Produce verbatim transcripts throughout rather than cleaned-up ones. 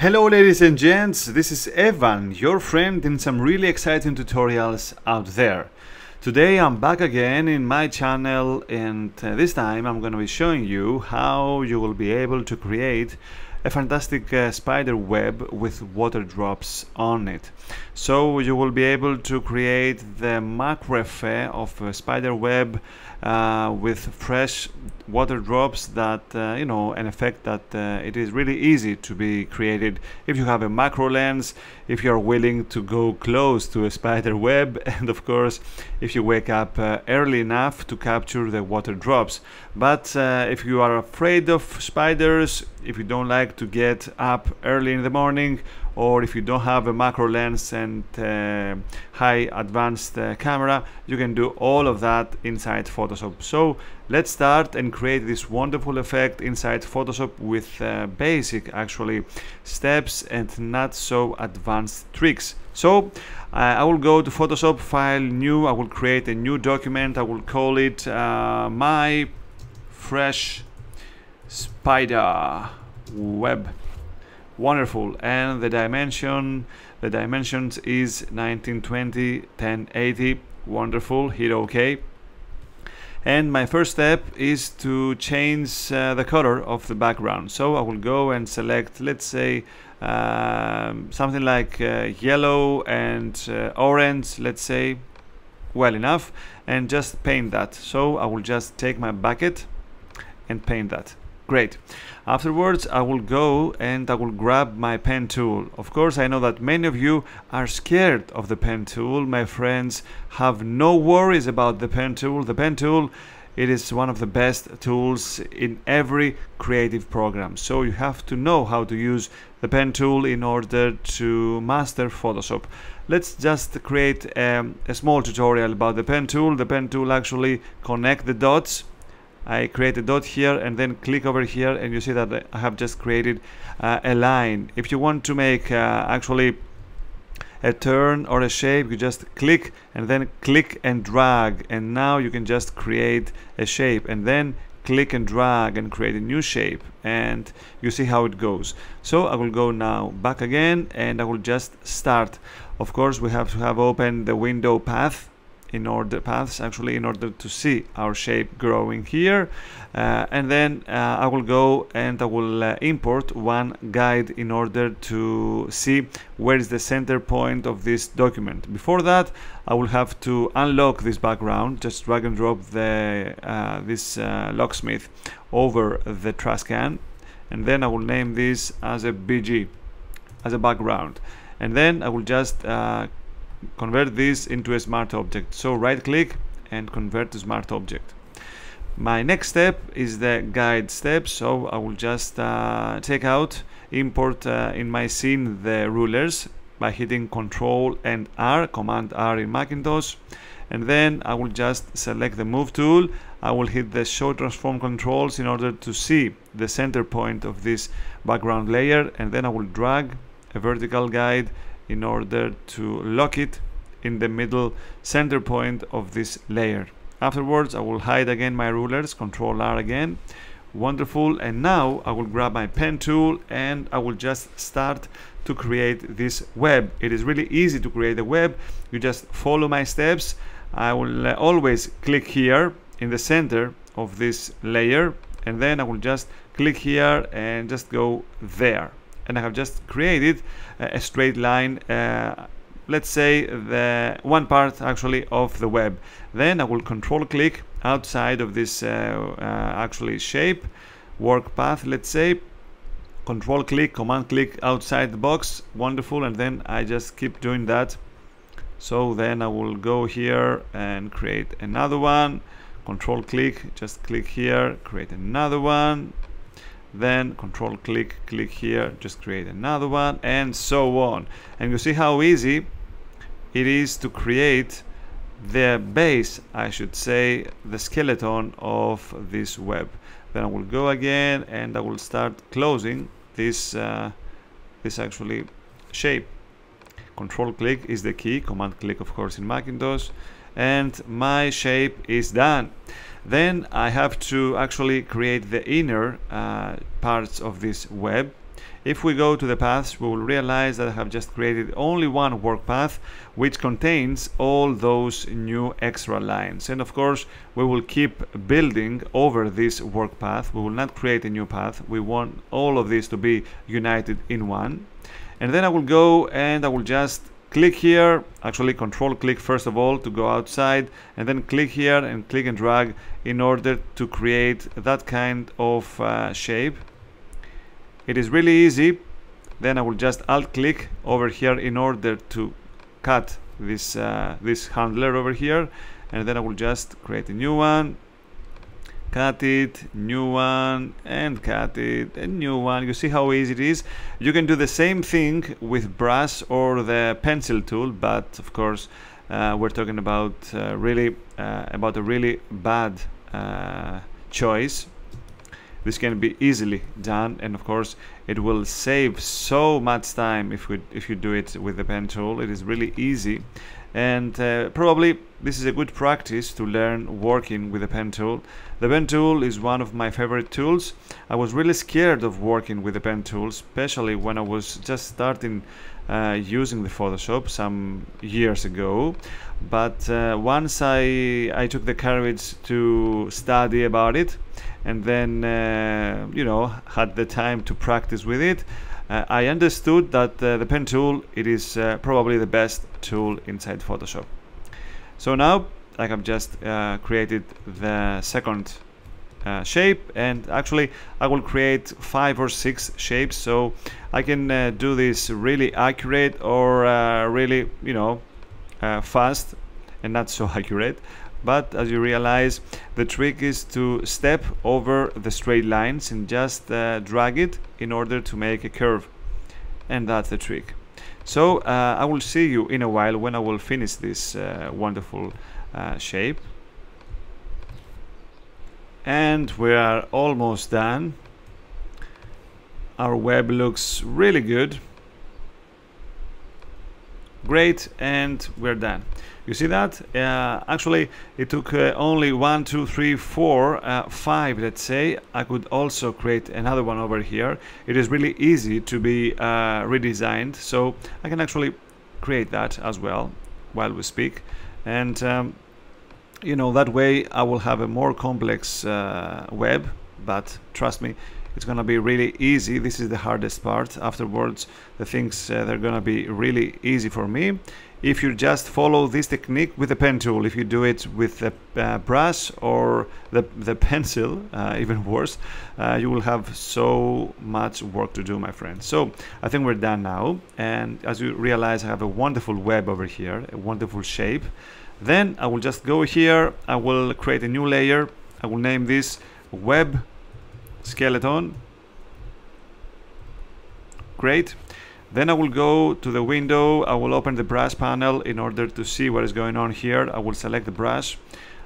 Hello ladies and gents, this is Evan, your friend in some really exciting tutorials out there. Today I'm back again in my channel, and uh, this time I'm going to be showing you how you will be able to create a fantastic uh, spider web with water drops on it. So you will be able to create the macro effect of a spider web uh, with fresh water drops, that uh, you know, an effect that uh, it is really easy to be created if you have a macro lens, if you are willing to go close to a spider web, and of course if you wake up uh, early enough to capture the water drops. But uh, if you are afraid of spiders, if you don't like to get up early in the morning, or if you don't have a macro lens and uh, high advanced uh, camera, you can do all of that inside Photoshop. So let's start and create this wonderful effect inside Photoshop with uh, basic actually steps and not so advanced tricks. So uh, I will go to Photoshop, file, new. I will create a new document. I will call it uh, my fresh spider web. Wonderful. And the dimension the dimensions is nineteen twenty by ten eighty. Wonderful. Hit OK. And my first step is to change uh, the color of the background. So I will go and select, let's say, uh, something like uh, yellow and uh, orange, let's say. Well enough. And just paint that. So I will just take my bucket and paint that. Great. Afterwards, I will go and I will grab my pen tool. Of course, I know that many of you are scared of the pen tool. My friends, have no worries about the pen tool. The pen tool, it is one of the best tools in every creative program. So you have to know how to use the pen tool in order to master Photoshop. Let's just create um, a small tutorial about the pen tool. The pen tool actually connects the dots. I create a dot here and then click over here, and you see that I have just created uh, a line. If you want to make uh, actually a turn or a shape, you just click and then click and drag, and now you can just create a shape and then click and drag and create a new shape, and you see how it goes. So I will go now back again and I will just start. Of course, we have to have open the window path in order paths actually in order to see our shape growing here, uh, and then uh, I will go and I will uh, import one guide in order to see where is the center point of this document. Before that, I will have to unlock this background. Just drag and drop the uh, this uh, locksmith over the trash can, and then I will name this as a B G, as a background, and then I will just uh, convert this into a smart object. So right click and convert to smart object. My next step is the guide step, so I will just uh, take out, import uh, in my scene the rulers by hitting Control and R, Command R in Macintosh, and then I will just select the move tool. I will hit the show transform controls in order to see the center point of this background layer, and then I will drag a vertical guide in order to lock it in the middle center point of this layer. Afterwards, I will hide again my rulers, Control R again. Wonderful. And now I will grab my pen tool and I will just start to create this web. It is really easy to create a web. You just follow my steps. I will uh, always click here in the center of this layer, and then I will just click here and just go there. And I have just created a straight line, uh, let's say the one part actually of the web. Then I will control click outside of this uh, uh, actually shape, work path, let's say. Control click, command click outside the box. Wonderful. And then I just keep doing that. So then I will go here and create another one. Control click, just click here, create another one. Then control click, click here, just create another one, and so on. And you see how easy it is to create the base, I should say, the skeleton of this web. Then I will go again and I will start closing this uh, this actually shape. Control click is the key, command click of course in Macintosh, and my shape is done. Then I have to actually create the inner uh, parts of this web. If we go to the paths, we will realize that I have just created only one work path, which contains all those new extra lines. And of course, we will keep building over this work path. We will not create a new path. We want all of these to be united in one. And then I will go and I will just click here, actually control click first of all to go outside, and then click here and click and drag in order to create that kind of uh, shape. It is really easy. Then I will just alt click over here in order to cut this uh, this handler over here, and then I will just create a new one, cut it, new one, and cut it, a new one. You see how easy it is. You can do the same thing with brush or the pencil tool, but of course uh, we're talking about uh, really uh, about a really bad uh, choice. This can be easily done, and of course it will save so much time if we if you do it with the pen tool. It is really easy, and uh, probably this is a good practice to learn working with the pen tool. The pen tool is one of my favorite tools. I was really scared of working with the pen tool, especially when I was just starting uh, using the Photoshop some years ago. But uh, once I, I took the courage to study about it, and then uh, you know, had the time to practice with it, Uh, I understood that uh, the pen tool, it is uh, probably the best tool inside Photoshop. So now I have just uh, created the second uh, shape, and actually I will create five or six shapes, so I can uh, do this really accurate or uh, really, you know, uh, fast and not so accurate. But as you realize, the trick is to step over the straight lines and just uh, drag it in order to make a curve, and that's the trick. So uh, I will see you in a while when I will finish this uh, wonderful uh, shape. And we are almost done. Our web looks really good. Great, and we're done. You see that? Uh, actually, it took uh, only one, two, three, four, uh, five, let's say. I could also create another one over here. It is really easy to be uh, redesigned, so I can actually create that as well while we speak. And, um, you know, that way I will have a more complex uh, web, but trust me, it's gonna be really easy. This is the hardest part. Afterwards, the things uh, they're gonna be really easy for me if you just follow this technique with the pen tool. If you do it with the uh, brush or the, the pencil, uh, even worse, uh, you will have so much work to do, my friend. So I think we're done now, and as you realize, I have a wonderful web over here, a wonderful shape. Then I will just go here, I will create a new layer. I will name this web skeleton. Great. Then I will go to the window, I will open the brush panel in order to see what is going on here. I will select the brush,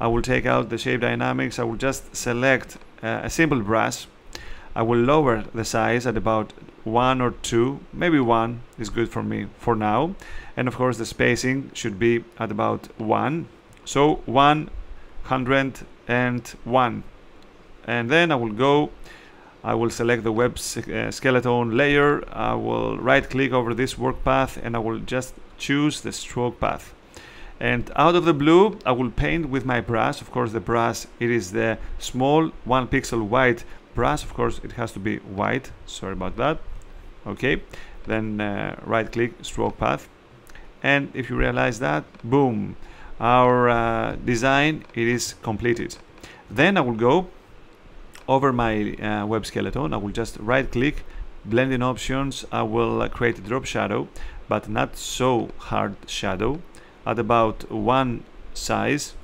I will take out the shape dynamics, I will just select uh, a simple brush. I will lower the size at about one or two, maybe one is good for me for now. And of course the spacing should be at about one, so one hundred and one. And then I will go, I will select the web uh, skeleton layer, I will right click over this work path, and I will just choose the stroke path. And out of the blue, I will paint with my brush. Of course, the brush, it is the small one pixel white brush. Of course, it has to be white. Sorry about that. Okay, then uh, right click, stroke path. And if you realize that, boom, our uh, design, it is completed. Then I will go over my uh, web skeleton, I will just right click, blending options, I will uh, create a drop shadow, but not so hard shadow, at about one size,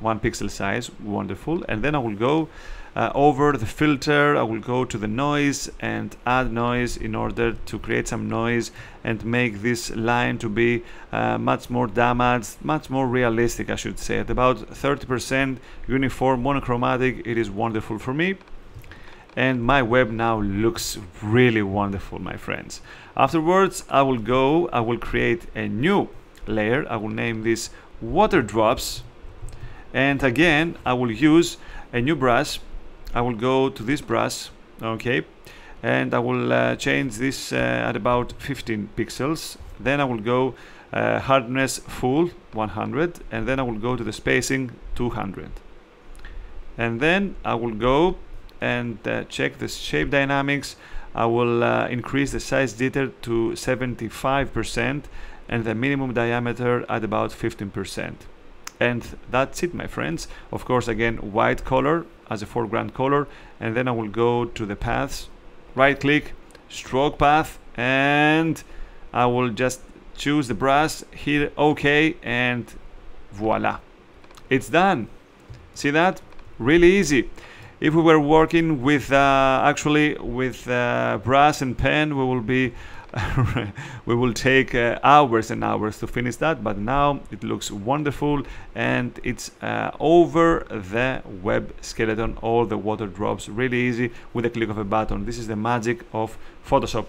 one pixel size, wonderful. And then I will go uh, over the filter, I will go to the noise and add noise in order to create some noise and make this line to be uh, much more damaged, much more realistic, I should say. At about thirty percent uniform monochromatic, it is wonderful for me. And my web now looks really wonderful, my friends. Afterwards, I will go, I will create a new layer, I will name this water drops. And again, I will use a new brush. I will go to this brush, okay, and I will uh, change this uh, at about fifteen pixels. Then I will go uh, hardness full one hundred, and then I will go to the spacing two hundred, and then I will go and uh, check the shape dynamics. I will uh, increase the size detail to seventy-five percent and the minimum diameter at about fifteen percent. And that's it, my friends. Of course, again, white color as a foreground color, and then I will go to the paths, right click, stroke path, and I will just choose the brush, hit OK, and voila, it's done. See that? Really easy. If we were working with uh, actually with uh, brass and pen, we will be we will take uh, hours and hours to finish that, but now it looks wonderful, and it's uh, over the web skeleton. All the water drops really easy with a click of a button. This is the magic of Photoshop.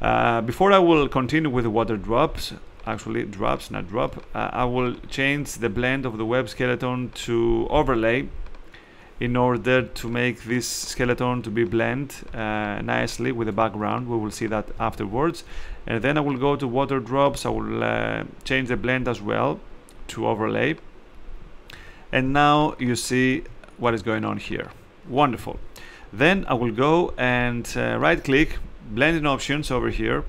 Uh, before I will continue with the water drops, actually drops, not drop, uh, I will change the blend of the web skeleton to overlay in order to make this skeleton to be blend uh, nicely with the background. We will see that afterwards. And then I will go to water drops. I will uh, change the blend as well to overlay, and now you see what is going on here. Wonderful. Then I will go and uh, right click, blending options over here,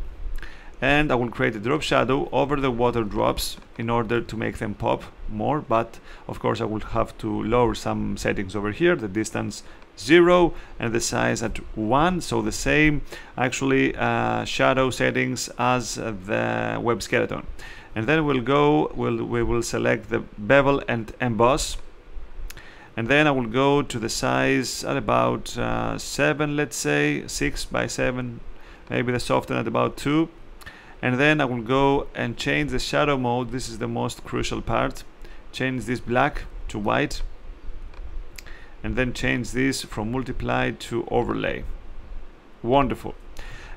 and I will create a drop shadow over the water drops in order to make them pop more. But of course I will have to lower some settings over here, the distance zero and the size at one, so the same actually uh, shadow settings as the web skeleton. And then we'll go, we'll, we will select the bevel and emboss, and then I will go to the size at about uh, seven, let's say six by seven, maybe the soften at about two. And then I will go and change the shadow mode. This is the most crucial part. Change this black to white, and then change this from multiply to overlay. Wonderful.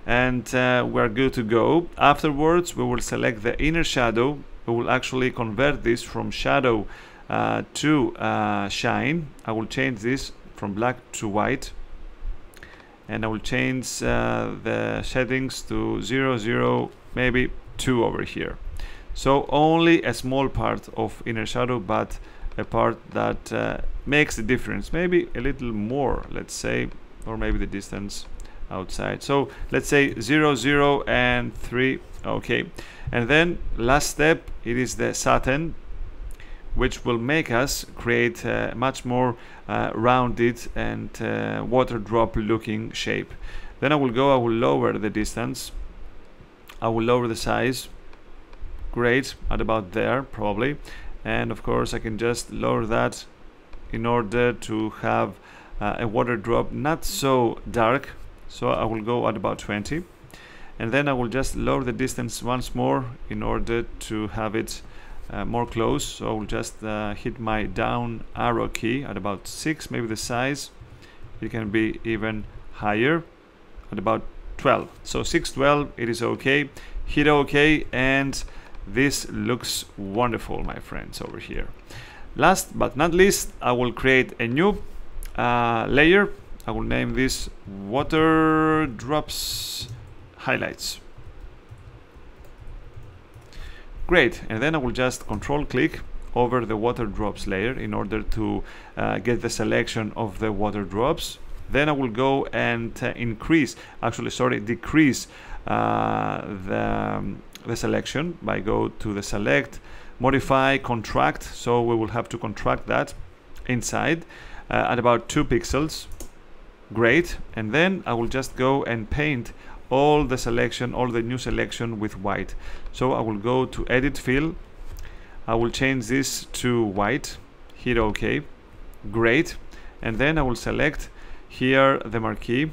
And uh, we're good to go. Afterwards we will select the inner shadow. We will actually convert this from shadow uh, to uh, shine. I will change this from black to white, and I will change uh, the settings to zero zero, maybe two over here. So only a small part of inner shadow, but a part that uh, makes the difference, maybe a little more, let's say, or maybe the distance outside. So let's say zero zero and three. Okay, and then last step, it is the satin, which will make us create a much more uh, rounded and uh, water drop looking shape. Then I will go, I will lower the distance, I will lower the size, great, at about there probably, and of course I can just lower that in order to have uh, a water drop not so dark. So I will go at about twenty, and then I will just lower the distance once more in order to have it Uh, more close. So I'll just uh, hit my down arrow key at about six, maybe the size, it can be even higher, at about twelve. So six, twelve, it is okay, hit OK, and this looks wonderful, my friends, over here. Last but not least, I will create a new uh, layer. I will name this water drops highlights. Great, and then I will just control click over the water drops layer in order to uh, get the selection of the water drops. Then I will go and uh, increase, actually sorry, decrease uh, the, um, the selection by go to the select, modify, contract. So we will have to contract that inside uh, at about two pixels. Great, and then I will just go and paint all the selection, all the new selection with white. So I will go to edit fill, I will change this to white, hit OK, great, and then I will select here the marquee,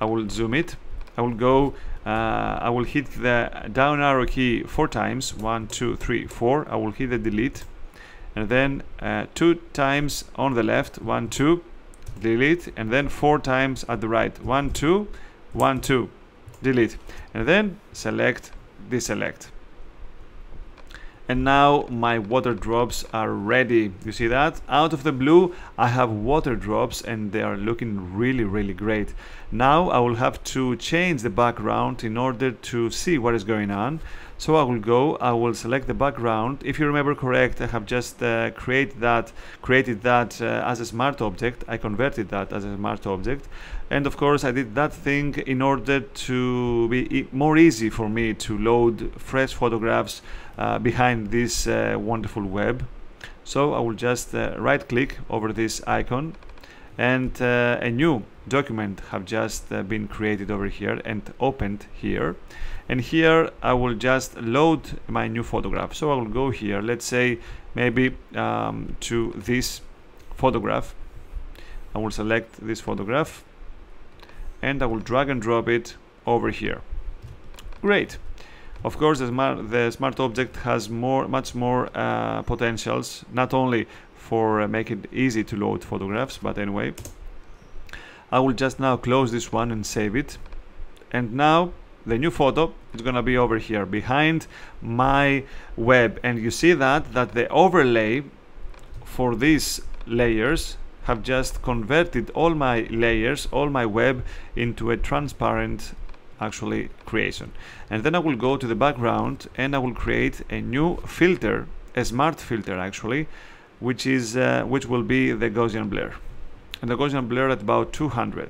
I will zoom it, I will go, uh, I will hit the down arrow key four times, one, two, three, four, I will hit the delete, and then uh, two times on the left, one, two, delete, and then four times at the right, one, two, one, two, delete, and then select, deselect, and now my water drops are ready. You see that? Out of the blue I have water drops and they are looking really really great. Now I will have to change the background in order to see what is going on. So I will go, I will select the background. If you remember correct, I have just uh, create that, created that uh, as a smart object. I converted that as a smart object. And of course I did that thing in order to be e more easy for me to load fresh photographs uh, behind this uh, wonderful web. So I will just uh, right click over this icon and uh, a new document have just uh, been created over here and opened here, and here I will just load my new photograph. So I will go here, let's say maybe um, to this photograph. I will select this photograph and I will drag and drop it over here. Great. Of course the smart, the smart object has more much more uh, potentials, not only for uh, making it easy to load photographs, but anyway I will just now close this one and save it. And now the new photo is gonna be over here behind my web, and you see that that the overlay for these layers have just converted all my layers, all my web, into a transparent actually creation. And then I will go to the background and I will create a new filter, a smart filter actually, which is uh, which will be the Gaussian blur, and the Gaussian blur at about two hundred.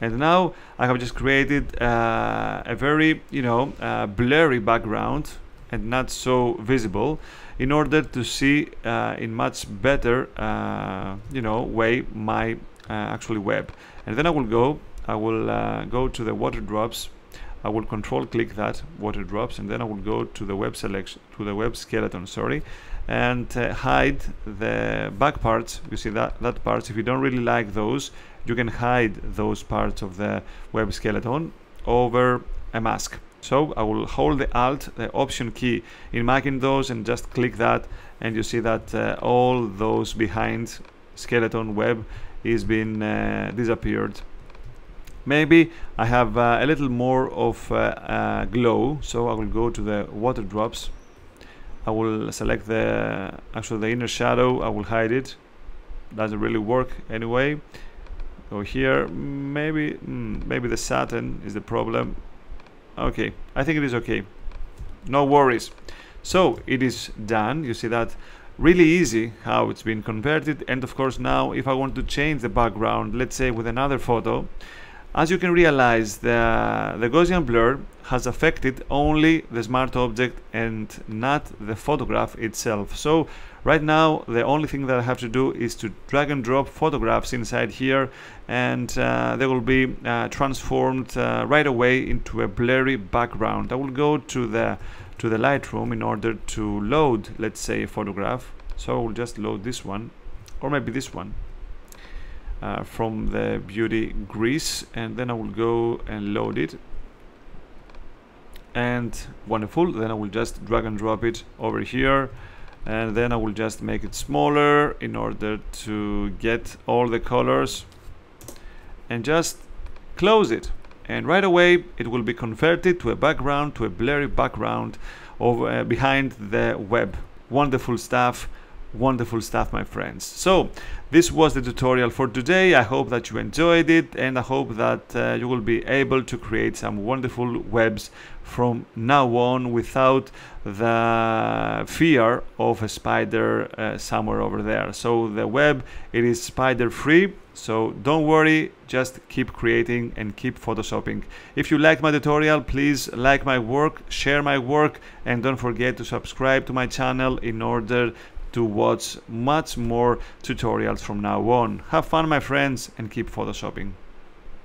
And now I have just created uh, a very you know uh, blurry background and not so visible, in order to see uh, in much better uh, you know way my uh, actually web. And then I will go, I will uh, go to the water drops. I will control click that water drops, and then I will go to the web selection, to the web skeleton, sorry, and uh, hide the back parts. You see that that parts, if you don't really like those, you can hide those parts of the web skeleton over a mask. So I will hold the Alt, the Option key in Macintosh, and just click that, and you see that uh, all those behind skeleton web is being uh, disappeared. Maybe I have uh, a little more of uh, uh, glow, so I will go to the water drops. I will select the actually the inner shadow. I will hide it. Doesn't really work anyway. Go here. Maybe mm, maybe the satin is the problem. Okay, I think it is okay. No worries. So it is done. You see that really easy how it's been converted. And of course now if I want to change the background, let's say with another photo, as you can realize, the, the Gaussian blur has affected only the smart object and not the photograph itself. So right now the only thing that I have to do is to drag and drop photographs inside here, and uh, they will be uh, transformed uh, right away into a blurry background. I will go to the to the Lightroom in order to load, let's say, a photograph. So I will just load this one, or maybe this one. Uh, from the beauty grease, and then I will go and load it, and wonderful. Then I will just drag and drop it over here, and then I will just make it smaller in order to get all the colors, and just close it, and right away it will be converted to a background, to a blurry background over uh, behind the web. Wonderful stuff. Wonderful stuff, my friends. So this was the tutorial for today. I hope that you enjoyed it, and I hope that uh, you will be able to create some wonderful webs from now on without the fear of a spider uh, somewhere over there. So the web, it is spider free, so don't worry, just keep creating and keep photoshopping. If you liked my tutorial, please like my work, share my work, and don't forget to subscribe to my channel in order to watch much more tutorials from now on. Have fun, my friends, and keep photoshopping.